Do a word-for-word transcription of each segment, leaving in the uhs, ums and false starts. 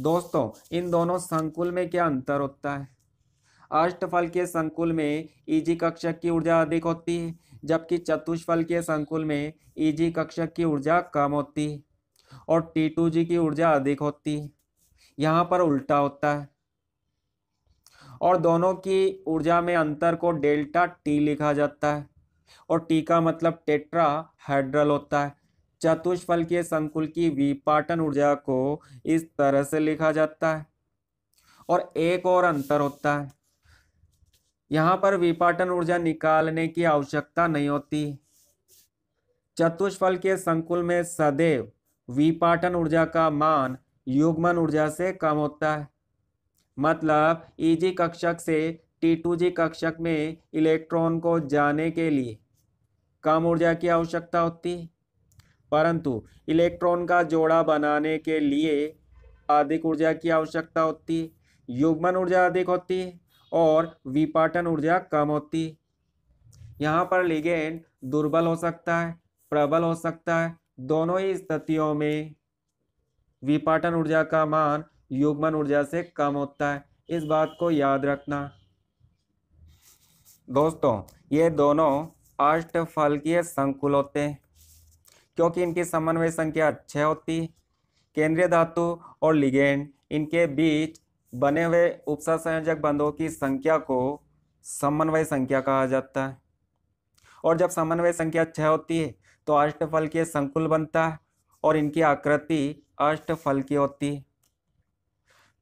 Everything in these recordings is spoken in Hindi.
दोस्तों इन दोनों संकुल में क्या अंतर होता है। अष्टफल के संकुल में ईजी कक्षक की ऊर्जा अधिक होती है, जबकि चतुष्फल के संकुल में ईजी कक्षक की ऊर्जा कम होती है और टी टू जी की ऊर्जा अधिक होती है। यहाँ पर उल्टा होता है और दोनों की ऊर्जा में अंतर को डेल्टा टी लिखा जाता है और टी का मतलब टेट्राहाइड्रल होता है। चतुष्फल के संकुल की विपाटन ऊर्जा को इस तरह से लिखा जाता है। और एक और अंतर होता है, यहाँ पर विपाटन ऊर्जा निकालने की आवश्यकता नहीं होती। चतुष्फल के संकुल में सदैव विपाटन ऊर्जा का मान युग्मन ऊर्जा से कम होता है, मतलब ईजी कक्षक से टी टू जी कक्षक में इलेक्ट्रॉन को जाने के लिए कम ऊर्जा की आवश्यकता होती, परंतु इलेक्ट्रॉन का जोड़ा बनाने के लिए अधिक ऊर्जा की आवश्यकता होती। युग्मन ऊर्जा अधिक होती और विपाटन ऊर्जा कम होती। यहाँ पर लिगेंड दुर्बल हो सकता है, प्रबल हो सकता है। दोनों ही स्थितियों में विपाटन ऊर्जा का मान युग्मन ऊर्जा से कम होता है, इस बात को याद रखना। दोस्तों ये दोनों अष्टफलकीय संकुल होते हैं क्योंकि इनकी समन्वय संख्या छः होती। केंद्रीय धातु और लिगेंड इनके बीच बने हुए उपसंयोजक संयोजक बंधों की संख्या को समन्वय संख्या कहा जाता है। और जब समन्वय संख्या छः होती है तो अष्टफलकीय संकुल बनता है और इनकी आकृति अष्टफलकीय होती।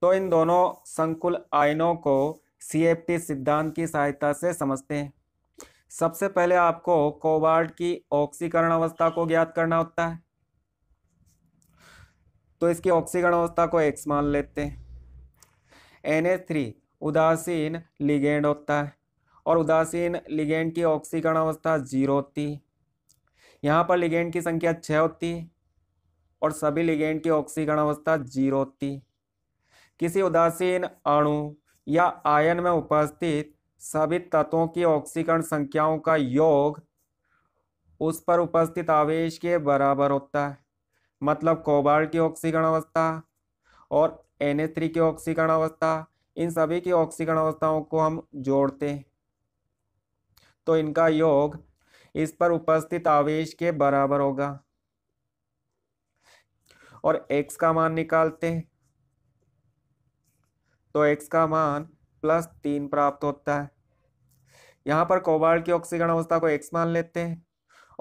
तो इन दोनों संकुल आयनों को सी एफ टी सिद्धांत की सहायता से समझते हैं। सबसे पहले आपको कोबाल्ट की ऑक्सीकरण अवस्था को ज्ञात करना होता है, तो इसकी ऑक्सीकरण अवस्था को एक्स मान लेते हैं। एन ए थ्री उदासीन लिगेंड होता है और उदासीन लिगेंड की ऑक्सीकरण अवस्था जीरो होती। यहाँ पर लिगेंड की संख्या छः होती और सभी लिगेंड की ऑक्सीकरण अवस्था जीरो होती। किसी उदासीन अणु या आयन में उपस्थित सभी तत्वों की ऑक्सीकरण संख्याओं का योग उस पर उपस्थित आवेश के बराबर होता है, मतलब कोबाल्ट की ऑक्सीकरण अवस्था और एन ए थ्री की ऑक्सीकरण अवस्था, इन सभी की ऑक्सीकरण अवस्थाओं को हम जोड़ते हैं तो इनका योग इस पर उपस्थित आवेश के बराबर होगा और x का मान निकालते हैं तो x का मान प्लस तीन प्राप्त होता है। यहाँ पर कोबाल्ट की ऑक्सीकरण अवस्था को x मान लेते हैं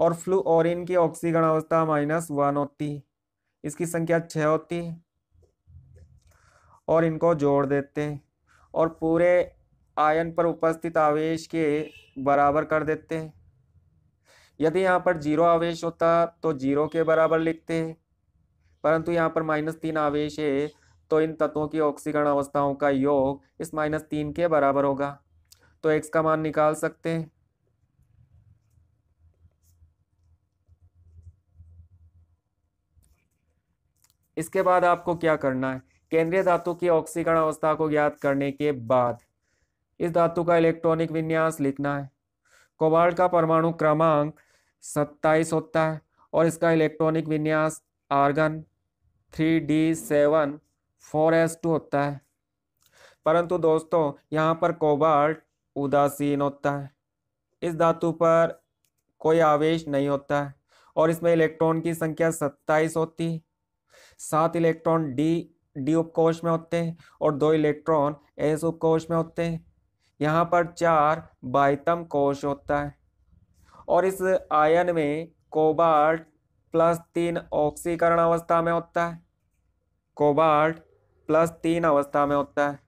और फ्लोरीन की ऑक्सीकरण अवस्था माइनस वन होती, इसकी संख्या छः होती और इनको जोड़ देते हैं और पूरे आयन पर उपस्थित आवेश के बराबर कर देते हैं। यदि यहाँ पर जीरो आवेश होता तो जीरो के बराबर लिखते हैं, परंतु यहाँ पर माइनस तीन आवेश है तो इन तत्वों की ऑक्सीकरण अवस्थाओं का योग इस माइनस तीन के बराबर होगा, तो x का मान निकाल सकते हैं। इसके बाद आपको क्या करना है, केंद्रीय धातु की ऑक्सीकरण अवस्था को ज्ञात करने के बाद इस धातु का इलेक्ट्रॉनिक विन्यास लिखना है। कोबाल्ट का परमाणु क्रमांक सत्ताईस होता है और इसका इलेक्ट्रॉनिक विन्यास argon three D seven four S two होता है, परंतु दोस्तों यहाँ पर कोबाल्ट उदासीन होता है। इस धातु पर कोई आवेश नहीं होता है और इसमें इलेक्ट्रॉन की संख्या सत्ताईस होती। सात इलेक्ट्रॉन डी डी उपकोष में होते हैं और दो इलेक्ट्रॉन एस उपकोष में होते हैं। यहाँ पर चार बाइतम कोश होता है और इस आयन में कोबाल्ट प्लस तीन ऑक्सीकरण अवस्था में होता है। कोबाल्ट प्लस तीन अवस्था में होता है।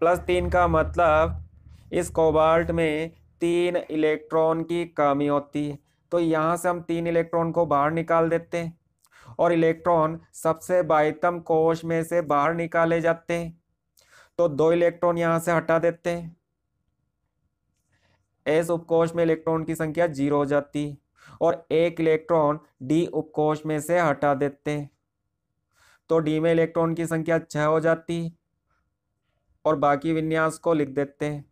प्लस तीन का मतलब इस कोबाल्ट में तीन इलेक्ट्रॉन की कमी होती है, तो यहाँ से हम तीन इलेक्ट्रॉन को बाहर निकाल देते हैं और इलेक्ट्रॉन सबसे बाह्यतम कोश में से बाहर निकाले जाते हैं, तो दो इलेक्ट्रॉन यहाँ से हटा देते हैं। एस उपकोष में इलेक्ट्रॉन की संख्या जीरो हो जाती है और एक इलेक्ट्रॉन डी उपकोष में से हटा देते हैं, तो डी में इलेक्ट्रॉन की संख्या छः हो जाती और बाकी विन्यास को लिख देते हैं।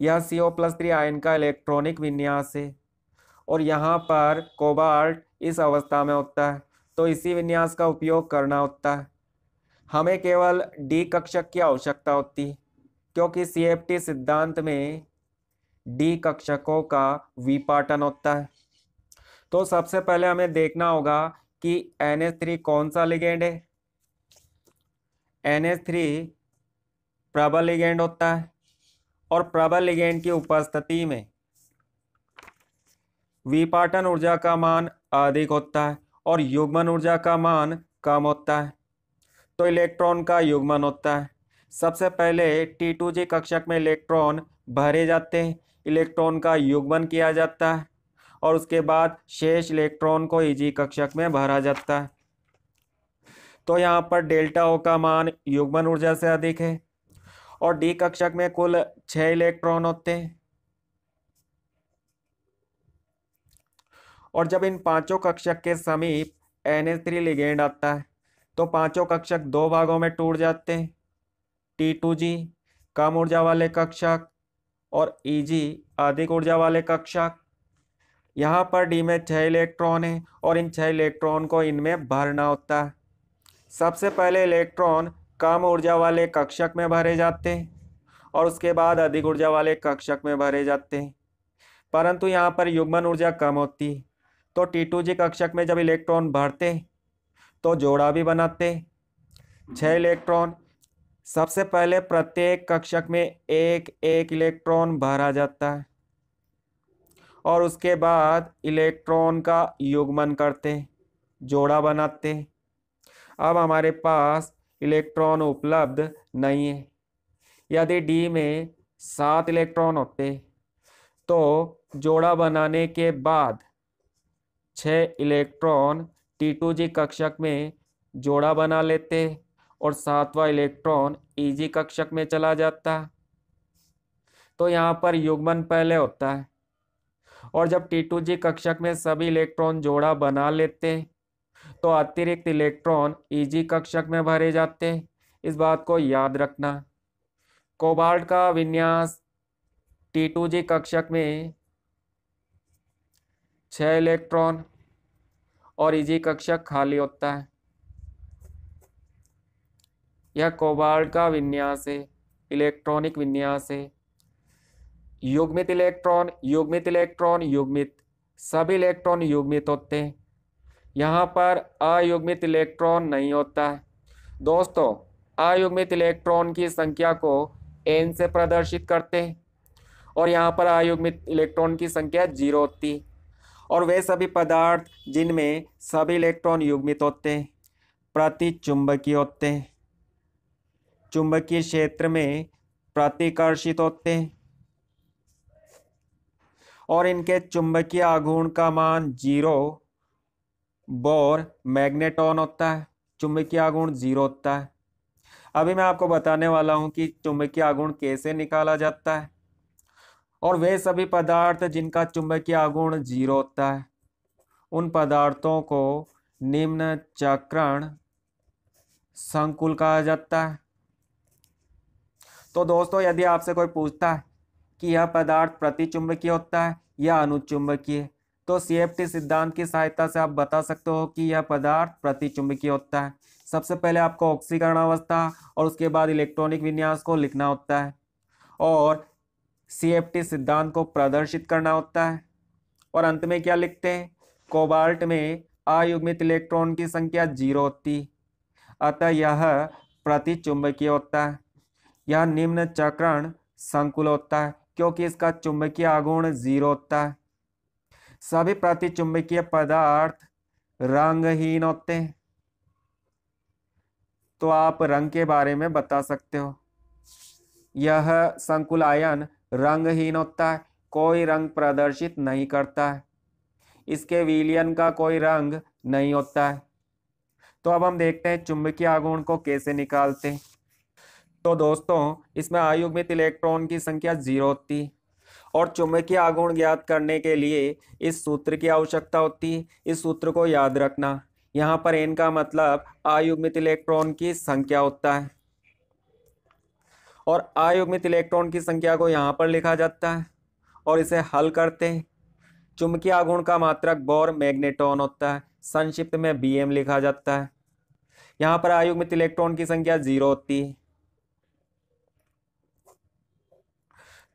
यह C O plus three ion का इलेक्ट्रॉनिक विन्यास है और यहाँ पर कोबाल्ट इस अवस्था में होता है, तो इसी विन्यास का उपयोग करना होता है। हमें केवल डी कक्षक की आवश्यकता होती है, क्योंकि सीएफटी सिद्धांत में डी कक्षकों का विपाटन होता है। तो सबसे पहले हमें देखना होगा कि एन एच थ्री कौन सा लिगेंड है। एन एच थ्री प्रबल लिगेंड होता है और प्रबल लिगेंड की उपस्थिति में विपाटन ऊर्जा का मान अधिक होता है और युग्मन ऊर्जा का मान कम होता है, तो इलेक्ट्रॉन का युग्मन होता है। सबसे पहले टी टू जी कक्षक में इलेक्ट्रॉन भरे जाते हैं, इलेक्ट्रॉन का युग्मन किया जाता है और उसके बाद शेष इलेक्ट्रॉन को E G कक्षक में भरा जाता है। तो यहाँ पर डेल्टा O का मान युग्मन ऊर्जा से अधिक है और D कक्षक में कुल छः इलेक्ट्रॉन होते हैं और जब इन पांचों कक्षक के समीप एन एच थ्री लिगेंड आता है तो पांचों कक्षक दो भागों में टूट जाते हैं। टी टू जी कम ऊर्जा वाले कक्षक और E G अधिक ऊर्जा वाले कक्षक। यहाँ पर डी में छः इलेक्ट्रॉन है और इन छः इलेक्ट्रॉन को इनमें भरना होता है। सबसे पहले इलेक्ट्रॉन कम ऊर्जा वाले कक्षक में भरे जाते हैं और उसके बाद अधिक ऊर्जा वाले कक्षक में भरे जाते हैं, परंतु यहाँ पर युग्मन ऊर्जा कम होती है। तो टी टू जी कक्षक में जब इलेक्ट्रॉन भरते तो जोड़ा भी बनाते छः इलेक्ट्रॉन। सबसे पहले प्रत्येक कक्षक में एक एक इलेक्ट्रॉन भरा जाता है और उसके बाद इलेक्ट्रॉन का युग्मन करते जोड़ा बनाते। अब हमारे पास इलेक्ट्रॉन उपलब्ध नहीं है। यदि डी में सात इलेक्ट्रॉन होते तो जोड़ा बनाने के बाद छः इलेक्ट्रॉन टी टू जी कक्षक में जोड़ा बना लेते और सातवां इलेक्ट्रॉन E G कक्षक में चला जाता। तो यहाँ पर युग्मन पहले होता है और जब टी टू जी कक्षक में सभी इलेक्ट्रॉन जोड़ा बना लेते तो अतिरिक्त इलेक्ट्रॉन E G कक्षक में भरे जाते। इस बात को याद रखना। कोबाल्ट का विन्यास टी टू जी कक्षक में छः इलेक्ट्रॉन और E G कक्षक खाली होता है। यह कोबाल्ट का विन्यास है, इलेक्ट्रॉनिक विन्यास है। युग्मित इलेक्ट्रॉन युग्मित इलेक्ट्रॉन युग्मित सभी इलेक्ट्रॉन युग्मित होते हैं। यहाँ पर अयुग्मित इलेक्ट्रॉन नहीं होता है। दोस्तों, अयुग्मित इलेक्ट्रॉन की संख्या को n से प्रदर्शित करते हैं और यहाँ पर अयुग्मित इलेक्ट्रॉन की संख्या जीरो होती है और वे सभी पदार्थ जिनमें सभी इलेक्ट्रॉन युग्मित होते हैं प्रतिचुंबकीय होते हैं, चुंबकीय क्षेत्र में प्रतिकर्षित होते हैं और इनके चुंबकीय आघूर्ण का मान जीरो बोर मैग्नेटॉन होता है। चुंबकीय आघूर्ण जीरो होता है। अभी मैं आपको बताने वाला हूं कि चुंबकीय आघूर्ण कैसे निकाला जाता है। और वे सभी पदार्थ जिनका चुंबकीय आघूर्ण जीरो होता है उन पदार्थों को निम्न चक्रण संकुल कहा जाता है। तो दोस्तों, यदि आपसे कोई पूछता है कि यह पदार्थ प्रतिचुंबकीय होता है या अनुचुंबकीय, तो सीएफटी सिद्धांत की सहायता से आप बता सकते हो कि यह पदार्थ प्रतिचुंबकीय होता है। सबसे पहले आपको ऑक्सीकरण अवस्था और उसके बाद इलेक्ट्रॉनिक विन्यास को लिखना होता है और सीएफटी सिद्धांत को प्रदर्शित करना होता है और अंत में क्या लिखते हैं, कोबाल्ट में अयुग्मित इलेक्ट्रॉन की संख्या जीरो होती, अतः यह प्रतिचुंबकीय होता है। यह निम्न चक्रण संकुल होता है क्योंकि इसका चुंबकीय आघूर्ण जीरो होता है। सभी प्रतिचुंबकीय पदार्थ रंगहीन होते हैं, तो आप रंग के बारे में बता सकते हो। यह संकुल आयन रंगहीन होता है, कोई रंग प्रदर्शित नहीं करता है, इसके विलयन का कोई रंग नहीं होता है। तो अब हम देखते हैं चुंबकीय आघूर्ण को कैसे निकालते हैं। तो दोस्तों, इसमें अयुग्मित इलेक्ट्रॉन की संख्या जीरो होती और चुंबकीय आघूर्ण ज्ञात करने के लिए इस सूत्र की आवश्यकता होती। इस सूत्र को याद रखना। यहाँ पर n का मतलब अयुग्मित इलेक्ट्रॉन की संख्या होता है और अयुग्मित इलेक्ट्रॉन की संख्या को यहाँ पर लिखा जाता है और इसे हल करते हैं। चुंबकीय आघूर्ण का मात्रक बोर मैग्नेटॉन होता है, संक्षिप्त में बी एम लिखा जाता है। यहां पर अयुग्मित इलेक्ट्रॉन की संख्या जीरो होती है,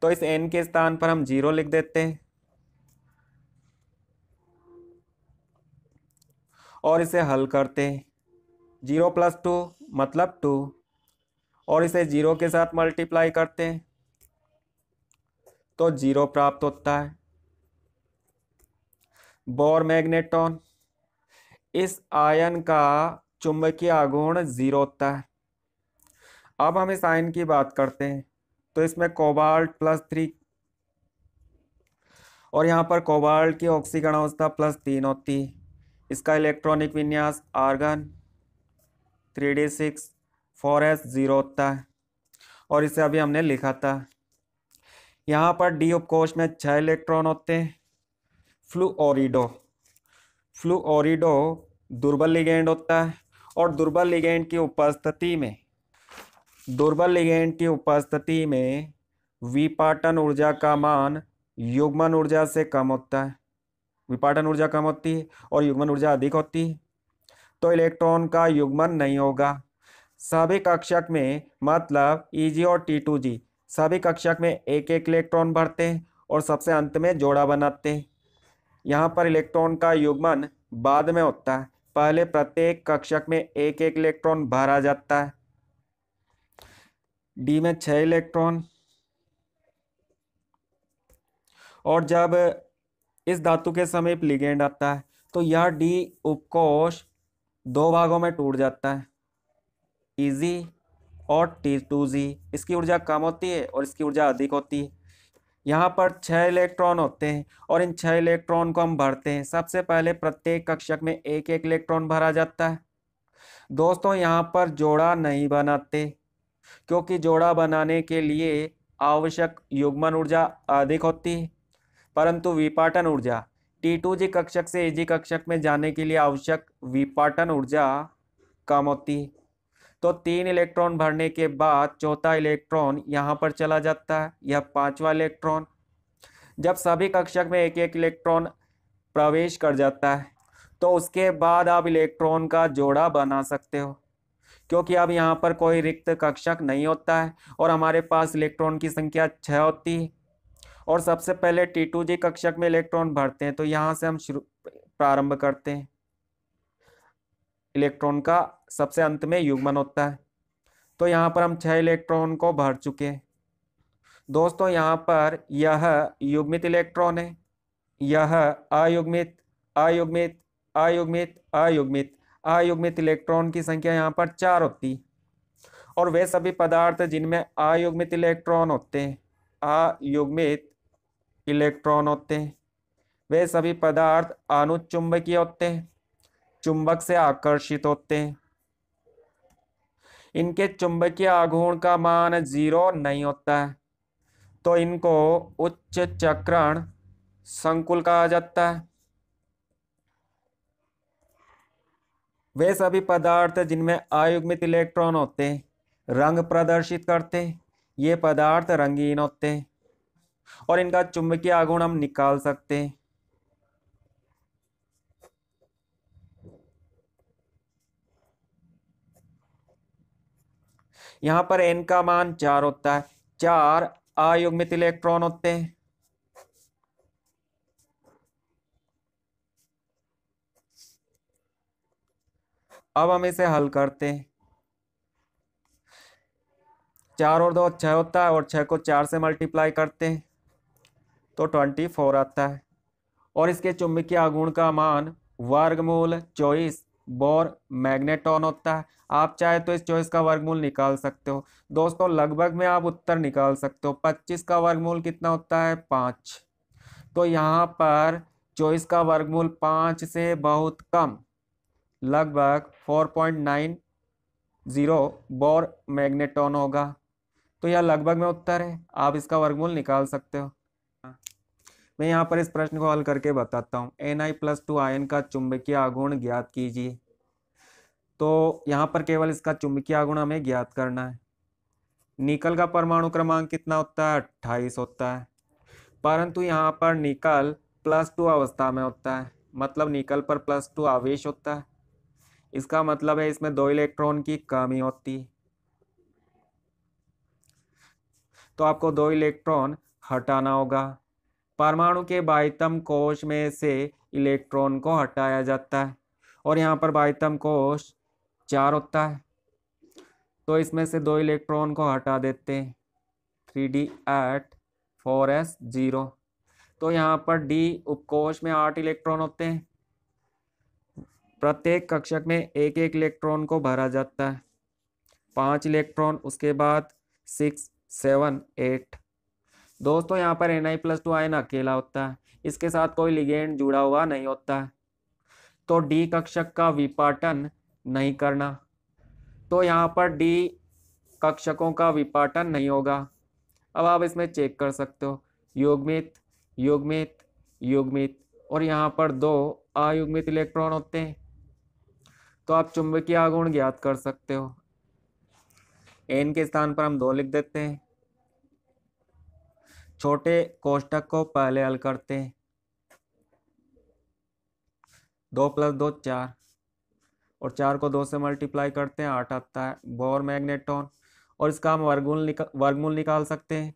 तो इस एन के स्थान पर हम जीरो लिख देते हैं और इसे हल करते हैं। जीरो प्लस टू मतलब टू, और इसे जीरो के साथ मल्टीप्लाई करते हैं तो जीरो प्राप्त होता है। बोर मैग्नेट्रॉन, इस आयन का चुंबकीय आघूर्ण जीरो होता है। अब हम इस आयन की बात करते हैं, तो इसमें कोबाल्ट प्लस थ्री और यहाँ पर कोबाल्ट की ऑक्सीकरण अवस्था प्लस तीन होती है। इसका इलेक्ट्रॉनिक विन्यास argon three D six four S zero होता है और इसे अभी हमने लिखा था। यहाँ पर डी उपकोष में छः इलेक्ट्रॉन होते हैं। फ्लूओरिडो, फ्लूओरिडो दुर्बल लिगेंड होता है और दुर्बल लिगेंड की उपस्थिति में दुर्बल लिगेंड की उपस्थिति में विपाटन ऊर्जा का मान युग्मन ऊर्जा से कम होता है। विपाटन ऊर्जा कम होती है और युग्मन ऊर्जा अधिक होती है, तो इलेक्ट्रॉन का युग्मन नहीं होगा। सभी कक्षक में मतलब E G और T टू G, सभी कक्षक में एक एक इलेक्ट्रॉन भरते हैं और सबसे अंत में जोड़ा बनाते हैं। यहाँ पर इलेक्ट्रॉन का युग्मन बाद में होता है, पहले प्रत्येक कक्षक में एक एक इलेक्ट्रॉन भरा जाता है। डी में छः इलेक्ट्रॉन, और जब इस धातु के समीप लिगेंड आता है तो यह डी उपकोष दो भागों में टूट जाता है, ईजी और टी टू जी। इसकी ऊर्जा कम होती है और इसकी ऊर्जा अधिक होती है। यहाँ पर छः इलेक्ट्रॉन होते हैं और इन छः इलेक्ट्रॉन को हम भरते हैं। सबसे पहले प्रत्येक कक्षक में एक एक इलेक्ट्रॉन भरा जाता है। दोस्तों, यहाँ पर जोड़ा नहीं बनाते क्योंकि जोड़ा बनाने के लिए आवश्यक युग्मन ऊर्जा अधिक होती है, परंतु विपाटन ऊर्जा टी टू जी कक्षक से E G कक्षक में जाने के लिए आवश्यक विपाटन ऊर्जा कम होती है। तो तीन इलेक्ट्रॉन भरने के बाद चौथा इलेक्ट्रॉन यहाँ पर चला जाता है, यह पांचवा इलेक्ट्रॉन। जब सभी कक्षक में एक एक इलेक्ट्रॉन प्रवेश कर जाता है तो उसके बाद आप इलेक्ट्रॉन का जोड़ा बना सकते हो, क्योंकि अब यहाँ पर कोई रिक्त कक्षक नहीं होता है और हमारे पास इलेक्ट्रॉन की संख्या छः होती है। और सबसे पहले टी टू जी कक्षक में इलेक्ट्रॉन भरते हैं, तो यहाँ से हम शुरू प्रारंभ करते हैं। इलेक्ट्रॉन का सबसे अंत में युग्मन होता है, तो यहाँ पर हम छः इलेक्ट्रॉन को भर चुके हैं। दोस्तों, यहाँ पर यह युग्मित इलेक्ट्रॉन है, यह अयुग्मित अयुग्मित अयुग्मित अयुग्मित अयुग्मित इलेक्ट्रॉन की संख्या यहाँ पर चार होती, और वे सभी पदार्थ जिनमें अयुग्मित इलेक्ट्रॉन होते हैं अयुग्मित इलेक्ट्रॉन होते हैं वे सभी पदार्थ अनुचुंबकीय होते हैं, चुंबक से आकर्षित होते हैं। इनके चुंबकीय आघूर्ण का मान जीरो नहीं होता है, तो इनको उच्च चक्रण संकुल कहा जाता है। वे सभी पदार्थ जिनमें अयुग्मित इलेक्ट्रॉन होते हैं रंग प्रदर्शित करते हैं, ये पदार्थ रंगीन होते हैं और इनका चुंबकीय आघूर्ण हम निकाल सकते हैं। यहाँ पर n का मान चार होता है, चार अयुग्मित इलेक्ट्रॉन होते हैं। अब हम इसे हल करते हैं। चार और दो छः होता है और छः को चार से मल्टीप्लाई करते हैं तो ट्वेंटी फोर आता है, और इसके चुंबकीय आघूर्ण का मान वर्गमूल चौबीस बोर मैग्नेट्रॉन होता है। आप चाहे तो इस चौबीस का वर्गमूल निकाल सकते हो। दोस्तों, लगभग में आप उत्तर निकाल सकते हो। पच्चीस का वर्गमूल कितना होता है? पाँच। तो यहाँ पर चौबीस का वर्गमूल पाँच से बहुत कम, लगभग four point nine zero Bohr magneton होगा। तो यह लगभग में उत्तर है, आप इसका वर्गमूल निकाल सकते हो। मैं यहाँ पर इस प्रश्न को हल करके बताता हूँ। N I plus two ion का चुंबकीय आघूर्ण ज्ञात कीजिए। तो यहाँ पर केवल इसका चुंबकीय आघूर्ण हमें ज्ञात करना है। निकल का परमाणु क्रमांक कितना होता है? अट्ठाईस होता है, परंतु यहाँ पर निकल प्लस टू अवस्था में होता है, मतलब निकल पर प्लस टू आवेश होता है। इसका मतलब है इसमें दो इलेक्ट्रॉन की कमी होती, तो आपको दो इलेक्ट्रॉन हटाना होगा। परमाणु के बाह्यतम कोश में से इलेक्ट्रॉन को हटाया जाता है और यहाँ पर बाह्यतम कोश चार होता है, तो इसमें से दो इलेक्ट्रॉन को हटा देते हैं, three d eight four S zero. तो यहाँ पर डी उपकोष में आठ इलेक्ट्रॉन होते हैं, प्रत्येक कक्षक में एक एक इलेक्ट्रॉन को भरा जाता है, पाँच इलेक्ट्रॉन, उसके बाद सिक्स सेवन एट। दोस्तों यहाँ पर N I plus two ion अकेला होता है, इसके साथ कोई लिगेंड जुड़ा हुआ नहीं होता है, तो डी कक्षक का विपाटन नहीं करना, तो यहाँ पर डी कक्षकों का विपाटन नहीं होगा। अब आप इसमें चेक कर सकते हो, युग्मित युग्मित युग्मित और यहाँ पर दो अयुग्मित इलेक्ट्रॉन होते हैं, तो आप चुंबकीय आघूर्ण ज्ञात कर सकते हो। एन के स्थान पर हम दो लिख देते हैं, छोटे कोष्ठक को पहले हल करते हैं, दो प्लस दो चार और चार को दो से मल्टीप्लाई करते हैं, आठ आता है बोर मैग्नेटॉन, और इसका हम वर्गमूल निका, वर्गमूल निकाल सकते हैं।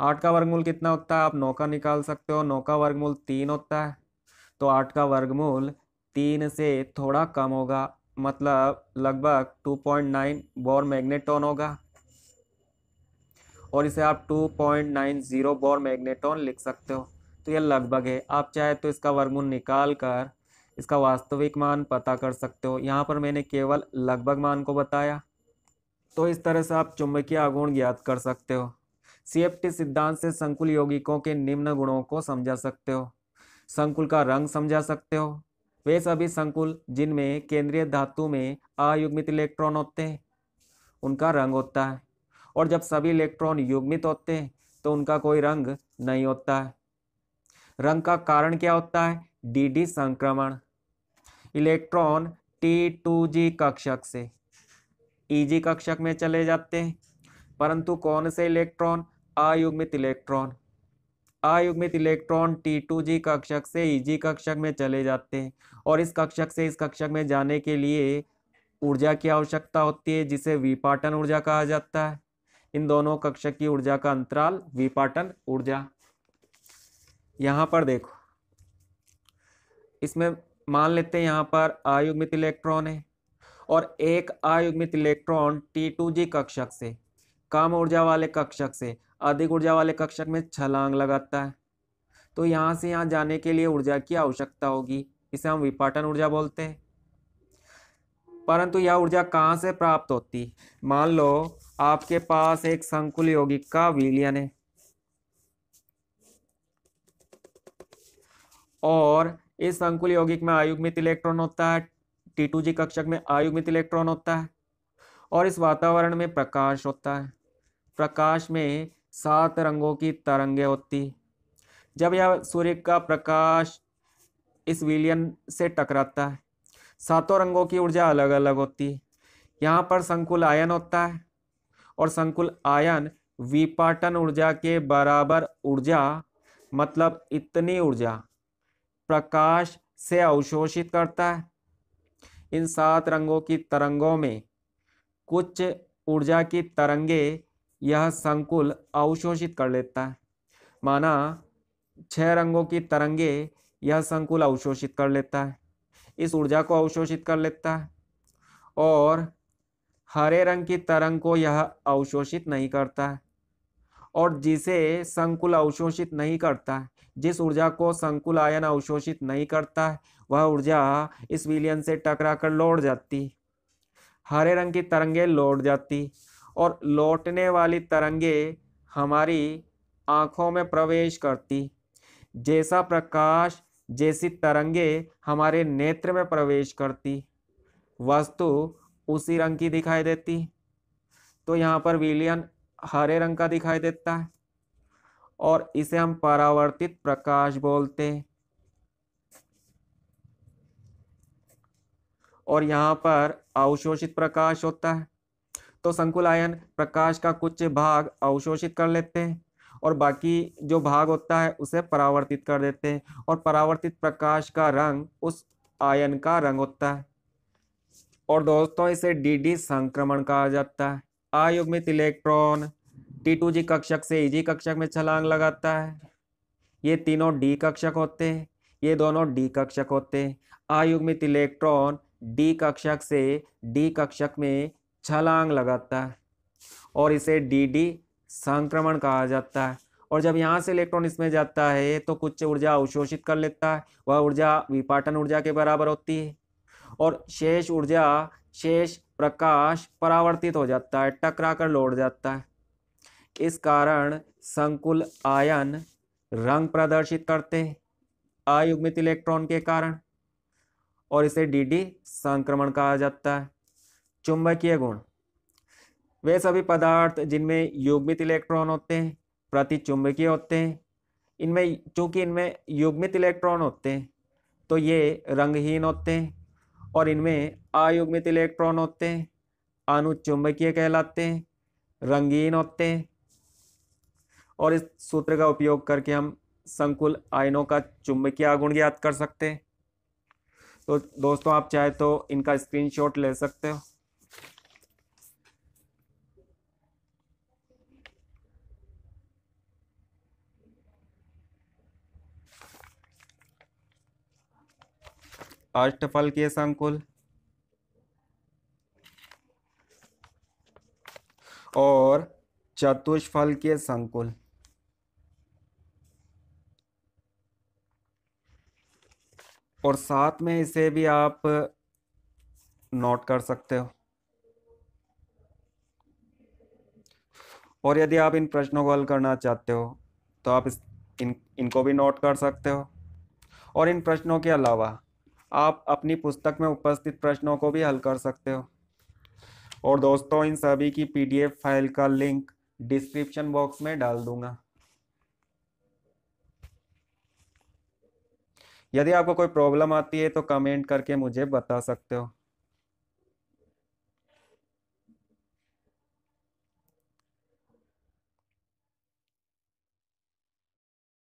आठ का वर्गमूल कितना होता है, आप नौ का निकाल सकते हो, नौ का वर्गमूल तीन होता है, तो आठ का वर्गमूल तीन से थोड़ा कम होगा, मतलब लगभग two point nine Bohr magneton होगा, और इसे आप two point nine zero Bohr magneton लिख सकते हो। तो यह लगभग है, आप चाहे तो इसका वर्गमूल निकाल कर इसका वास्तविक मान पता कर सकते हो, यहाँ पर मैंने केवल लगभग मान को बताया। तो इस तरह से आप चुंबकीय आघूर्ण ज्ञात कर सकते हो। सीएफटी सिद्धांत से संकुल यौगिकों के निम्न गुणों को समझा सकते हो, संकुल का रंग समझा सकते हो, वे सभी संकुल जिनमें केंद्रीय धातु में अयुग्मित इलेक्ट्रॉन होते हैं उनका रंग होता है, और जब सभी इलेक्ट्रॉन युग्मित होते हैं तो उनका कोई रंग नहीं होता है। रंग का कारण क्या होता है, डीडी संक्रमण, इलेक्ट्रॉन टी टू जी कक्षक से ईजी कक्षक में चले जाते हैं, परंतु कौन से इलेक्ट्रॉन, अयुग्मित इलेक्ट्रॉन, अयुग्मित इलेक्ट्रॉन टी टू जी कक्षक से ईजी कक्षक में चले जाते हैं, और इस कक्षक से इस कक्षक में जाने के लिए ऊर्जा की आवश्यकता होती है जिसे विपाटन ऊर्जा कहा जाता है। इन दोनों कक्षक की ऊर्जा का अंतराल विपाटन ऊर्जा। यहाँ पर देखो, इसमें मान लेते हैं यहाँ पर अयुग्मित इलेक्ट्रॉन है और एक अयुग्मित इलेक्ट्रॉन टी टू जी कक्षक से कम ऊर्जा वाले कक्षक से अधिक ऊर्जा वाले कक्षक में छलांग लगाता है, तो यहाँ से यहाँ जाने के लिए ऊर्जा की आवश्यकता होगी, इसे हम विपाटन ऊर्जा बोलते हैं। परंतु यह ऊर्जा कहाँ से प्राप्त होती, मान लो आपके पास एक संकुल यौगिक का विलयन है और इस संकुल यौगिक में अयुग्मित इलेक्ट्रॉन होता है, टी टू जी कक्षक में अयुग्मित इलेक्ट्रॉन होता है, और इस वातावरण में प्रकाश होता है, प्रकाश में सात रंगों की तरंगे होती। जब यह सूर्य का प्रकाश इस विलयन से टकराता है, सातों रंगों की ऊर्जा अलग अलग होती है। यहाँ पर संकुल आयन होता है और संकुल आयन विपाटन ऊर्जा के बराबर ऊर्जा, मतलब इतनी ऊर्जा प्रकाश से अवशोषित करता है। इन सात रंगों की तरंगों में कुछ ऊर्जा की तरंगे यह संकुल अवशोषित कर लेता है, माना छह रंगों की तरंगे यह संकुल अवशोषित कर लेता है, इस ऊर्जा को अवशोषित कर लेता है, और हरे रंग की तरंग को यह अवशोषित नहीं करता है, और जिसे संकुल अवशोषित नहीं करता है, जिस ऊर्जा को संकुल आयन अवशोषित नहीं करता है, वह ऊर्जा इस विलयन से टकरा कर लौट जाती, हरे रंग की तरंगे लौट जाती, और लौटने वाली तरंगे हमारी आँखों में प्रवेश करती। जैसा प्रकाश जैसी तरंगे हमारे नेत्र में प्रवेश करती, वस्तु उसी रंग की दिखाई देती। तो यहाँ पर विलयन हरे रंग का दिखाई देता है और इसे हम परावर्तित प्रकाश बोलते हैं, और यहाँ पर अवशोषित प्रकाश होता है। तो संकुल आयन प्रकाश का कुछ भाग अवशोषित कर लेते हैं और बाकी जो भाग होता है उसे परावर्तित कर देते हैं, और परावर्तित प्रकाश का रंग उस आयन का रंग होता है। और दोस्तों इसे डीडी संक्रमण कहा जाता है। अयुग्मित इलेक्ट्रॉन टी टू जी कक्षक से ई जी कक्षक में छलांग लगाता है। ये तीनों डी कक्षक होते हैं, ये दोनों डी कक्षक होते हैं। अयुग्मित इलेक्ट्रॉन डी कक्षक से डी कक्षक में छलांग लगाता है और इसे डीडी संक्रमण कहा जाता है। और जब यहाँ से इलेक्ट्रॉन इसमें जाता है तो कुछ ऊर्जा अवशोषित कर लेता है, वह ऊर्जा विपाटन ऊर्जा के बराबर होती है और शेष ऊर्जा शेष प्रकाश परावर्तित हो जाता है, टकरा कर लौट जाता है। इस कारण संकुल आयन रंग प्रदर्शित करते हैं अयुग्मित इलेक्ट्रॉन के कारण और इसे डीडी संक्रमण कहा जाता है। चुंबकीय गुण, वे सभी पदार्थ जिनमें युग्मित इलेक्ट्रॉन होते हैं प्रतिचुंबकीय होते हैं। इनमें चूंकि इनमें युग्मित इलेक्ट्रॉन होते हैं तो ये रंगहीन होते हैं और इनमें अयुग्मित इलेक्ट्रॉन होते हैं अनुचुंबकीय कहलाते हैं, रंगीन होते हैं। और इस सूत्र का उपयोग करके हम संकुल आयनों का चुंबकीय आघूर्ण ज्ञात कर सकते हैं। तो दोस्तों आप चाहे तो इनका स्क्रीनशॉट ले सकते हो। अष्टफलकीय संकुल और चतुष्फलकीय संकुल। और साथ में इसे भी आप नोट कर सकते हो। और यदि आप इन प्रश्नों को हल करना चाहते हो तो आप इस, इन इनको भी नोट कर सकते हो। और इन प्रश्नों के अलावा आप अपनी पुस्तक में उपस्थित प्रश्नों को भी हल कर सकते हो। और दोस्तों इन सभी की पीडीएफ फाइल का लिंक डिस्क्रिप्शन बॉक्स में डाल दूंगा। यदि आपको कोई प्रॉब्लम आती है तो कमेंट करके मुझे बता सकते हो।